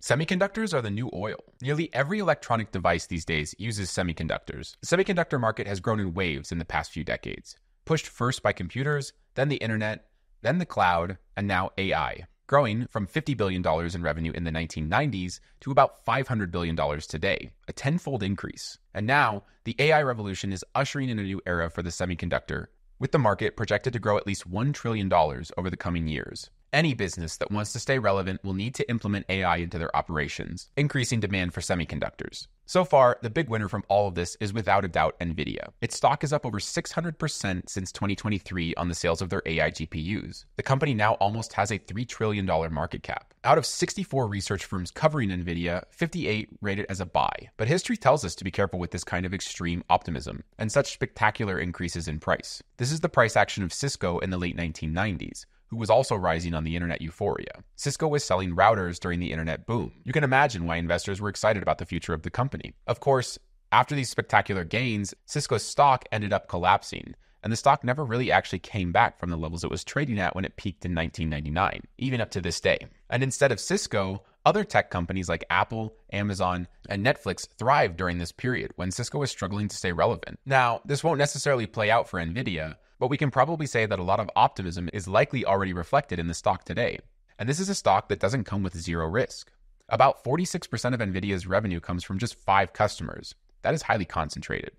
Semiconductors are the new oil. Nearly every electronic device these days uses semiconductors. The semiconductor market has grown in waves in the past few decades, pushed first by computers, then the internet, then the cloud, and now AI, growing from $50 billion in revenue in the 1990s to about $500 billion today, a tenfold increase. And now, the AI revolution is ushering in a new era for the semiconductor, with the market projected to grow at least $1 trillion over the coming years. Any business that wants to stay relevant will need to implement AI into their operations, increasing demand for semiconductors. So far, the big winner from all of this is without a doubt NVIDIA. Its stock is up over 600% since 2023 on the sales of their AI GPUs. The company now almost has a $3 trillion market cap. Out of 64 research firms covering NVIDIA, 58 rate it as a buy. But history tells us to be careful with this kind of extreme optimism and such spectacular increases in price. This is the price action of Cisco in the late 1990s. Who was also rising on the internet euphoria. Cisco was selling routers during the internet boom. You can imagine why investors were excited about the future of the company. Of course, after these spectacular gains, Cisco's stock ended up collapsing, and the stock never really actually came back from the levels it was trading at when it peaked in 1999, even up to this day. And instead of Cisco, other tech companies like Apple, Amazon, and Netflix thrived during this period when Cisco was struggling to stay relevant. Now, this won't necessarily play out for NVIDIA, but we can probably say that a lot of optimism is likely already reflected in the stock today. And this is a stock that doesn't come with zero risk. About 46% of NVIDIA's revenue comes from just 5 customers. That is highly concentrated.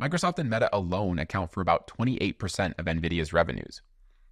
Microsoft and Meta alone account for about 28% of NVIDIA's revenues.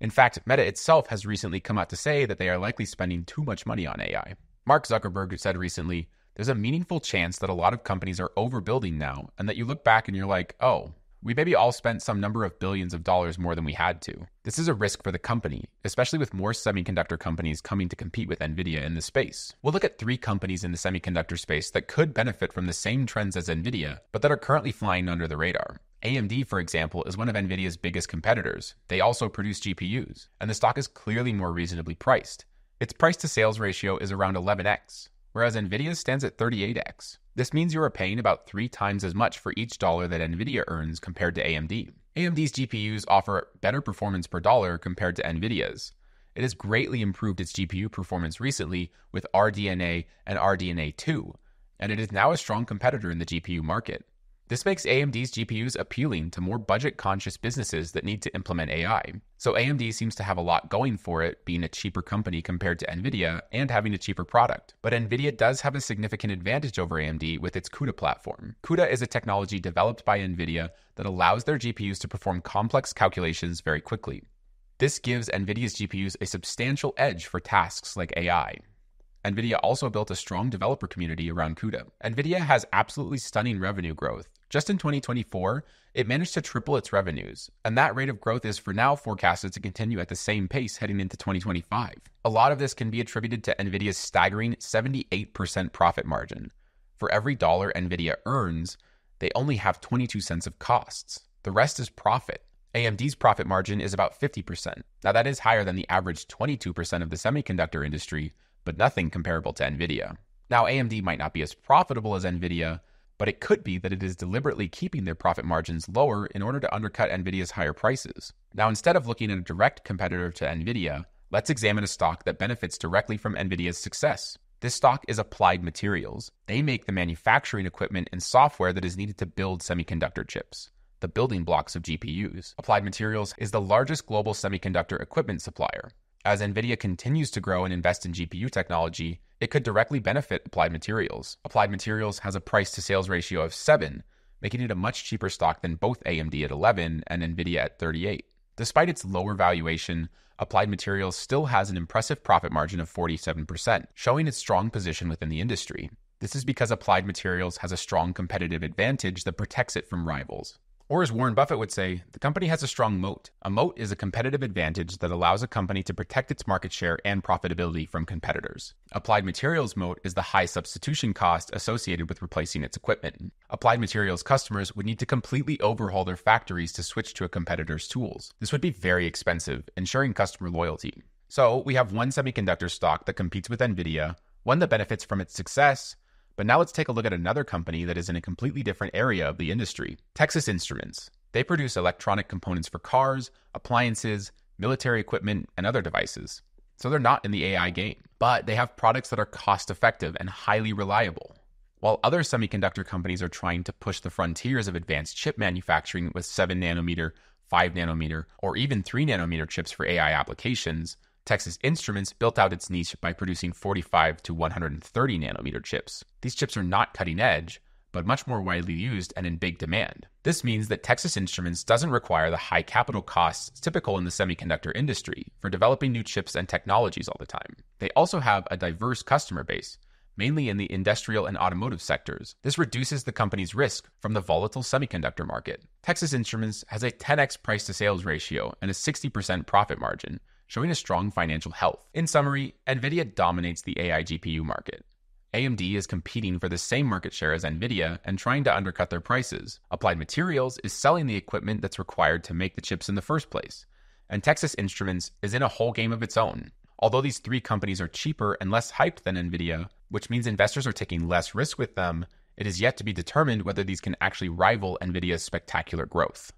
In fact, Meta itself has recently come out to say that they are likely spending too much money on AI. Mark Zuckerberg said recently, there's a meaningful chance that a lot of companies are overbuilding now and that you look back and you're like, oh, we maybe all spent some number of billions of dollars more than we had to. This is a risk for the company, especially with more semiconductor companies coming to compete with NVIDIA in this space. We'll look at 3 companies in the semiconductor space that could benefit from the same trends as NVIDIA, but that are currently flying under the radar. AMD, for example, is one of NVIDIA's biggest competitors. They also produce GPUs, and the stock is clearly more reasonably priced. Its price-to-sales ratio is around 11x, whereas NVIDIA stands at 38x. This means you are paying about 3 times as much for each dollar that NVIDIA earns compared to AMD. AMD's GPUs offer better performance per dollar compared to NVIDIA's. It has greatly improved its GPU performance recently with RDNA and RDNA2, and it is now a strong competitor in the GPU market. This makes AMD's GPUs appealing to more budget-conscious businesses that need to implement AI. So AMD seems to have a lot going for it, being a cheaper company compared to NVIDIA and having a cheaper product. But NVIDIA does have a significant advantage over AMD with its CUDA platform. CUDA is a technology developed by NVIDIA that allows their GPUs to perform complex calculations very quickly. This gives NVIDIA's GPUs a substantial edge for tasks like AI. NVIDIA also built a strong developer community around CUDA. NVIDIA has absolutely stunning revenue growth. Just in 2024, it managed to triple its revenues, and that rate of growth is for now forecasted to continue at the same pace heading into 2025. A lot of this can be attributed to NVIDIA's staggering 78% profit margin. For every dollar NVIDIA earns, they only have 22 cents of costs. The rest is profit. AMD's profit margin is about 50%. Now that is higher than the average 22% of the semiconductor industry, but nothing comparable to NVIDIA. Now, AMD might not be as profitable as NVIDIA, but it could be that it is deliberately keeping their profit margins lower in order to undercut NVIDIA's higher prices. Now, instead of looking at a direct competitor to NVIDIA, let's examine a stock that benefits directly from NVIDIA's success. This stock is Applied Materials. They make the manufacturing equipment and software that is needed to build semiconductor chips, the building blocks of GPUs. Applied Materials is the largest global semiconductor equipment supplier. As NVIDIA continues to grow and invest in GPU technology, it could directly benefit Applied Materials. Applied Materials has a price-to-sales ratio of 7, making it a much cheaper stock than both AMD at 11 and NVIDIA at 38. Despite its lower valuation, Applied Materials still has an impressive profit margin of 47%, showing its strong position within the industry. This is because Applied Materials has a strong competitive advantage that protects it from rivals. Or as Warren Buffett would say, the company has a strong moat. A moat is a competitive advantage that allows a company to protect its market share and profitability from competitors. Applied Materials' moat is the high substitution cost associated with replacing its equipment. Applied Materials customers would need to completely overhaul their factories to switch to a competitor's tools. This would be very expensive, ensuring customer loyalty. So we have one semiconductor stock that competes with NVIDIA, one that benefits from its success. But now let's take a look at another company that is in a completely different area of the industry, Texas Instruments. They produce electronic components for cars, appliances, military equipment, and other devices. So they're not in the AI game. but they have products that are cost-effective and highly reliable. While other semiconductor companies are trying to push the frontiers of advanced chip manufacturing with 7-nanometer, 5-nanometer, or even 3-nanometer chips for AI applications, Texas Instruments built out its niche by producing 45 to 130 nanometer chips. These chips are not cutting edge, but much more widely used and in big demand. This means that Texas Instruments doesn't require the high capital costs typical in the semiconductor industry for developing new chips and technologies all the time. They also have a diverse customer base, mainly in the industrial and automotive sectors. This reduces the company's risk from the volatile semiconductor market. Texas Instruments has a 10x price-to-sales ratio and a 60% profit margin, showing a strong financial health. In summary, NVIDIA dominates the AI GPU market. AMD is competing for the same market share as NVIDIA and trying to undercut their prices. Applied Materials is selling the equipment that's required to make the chips in the first place. And Texas Instruments is in a whole game of its own. Although these three companies are cheaper and less hyped than NVIDIA, which means investors are taking less risk with them, it is yet to be determined whether these can actually rival NVIDIA's spectacular growth.